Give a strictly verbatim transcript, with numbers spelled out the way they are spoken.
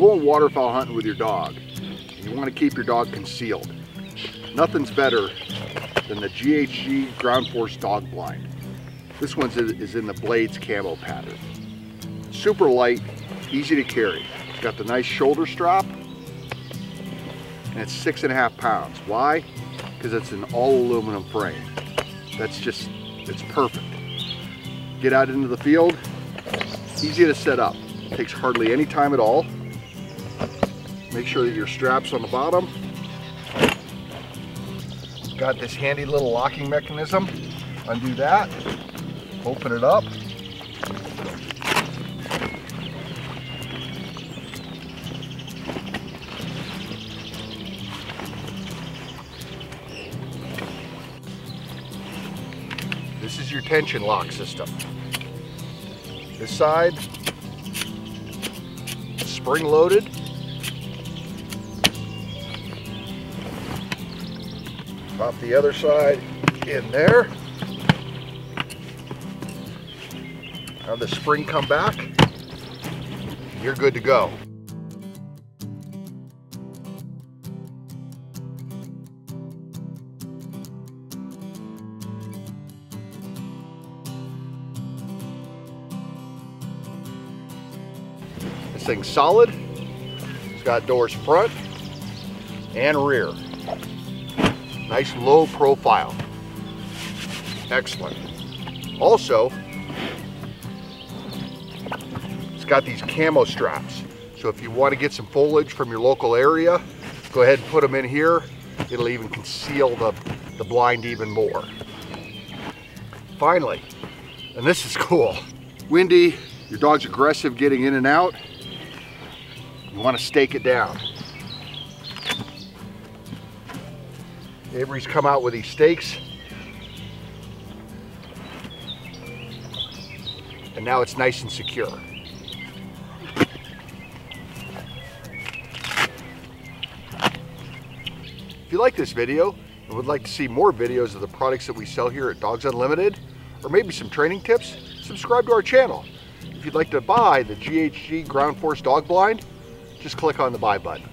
going waterfowl hunting with your dog, you want to keep your dog concealed. Nothing's better than the G H G Ground Force Dog Blind. This one is in the Blades camo pattern. Super light, easy to carry. It's got the nice shoulder strap, and it's six and a half pounds. Why? Because it's an all aluminum frame. That's just, it's perfect. Get out into the field, easy to set up. Takes hardly any time at all. Make sure that your strap's on the bottom. Got this handy little locking mechanism. Undo that, open it up. This is your tension lock system. This side, spring loaded. Pop the other side in there. Have the spring come back. You're good to go. This thing's solid. It's got doors front and rear. Nice low profile. Excellent. Also, it's got these camo straps. So if you want to get some foliage from your local area, go ahead and put them in here. It'll even conceal the, the blind even more. Finally, and this is cool, windy, your dog's aggressive getting in and out. You want to stake it down. Avery's come out with these stakes. And now it's nice and secure. If you like this video and would like to see more videos of the products that we sell here at Dogs Unlimited, or maybe some training tips, subscribe to our channel. If you'd like to buy the G H G Ground Force Dog Blind, just click on the buy button.